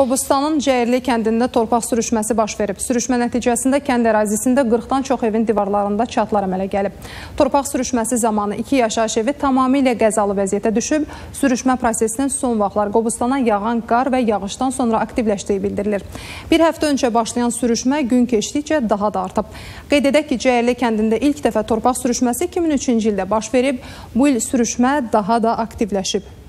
Qobustanın Cəyirli kəndində torpaq sürüşməsi baş verib. Sürüşmə nəticəsində kənd ərazisində 40-dan çox evin divarlarında çatlar əmələ gəlib. Torpaq sürüşməsi zamanı 2 yaşayış evi tamamilə qəzalı vəziyyətə düşüb. Sürüşmə prosesinin son vaxtlar Qobustana yağan qar və yağışdan sonra aktivləşdiyi bildirilir. Bir həftə öncə başlayan sürüşmə gün keçdikcə daha da artıb. Qeyd edək ki, Cəyirli kəndində ilk dəfə torpaq sürüşməsi 2003-cü ildə baş verib. Bu il sürüşmə daha da aktivləşib.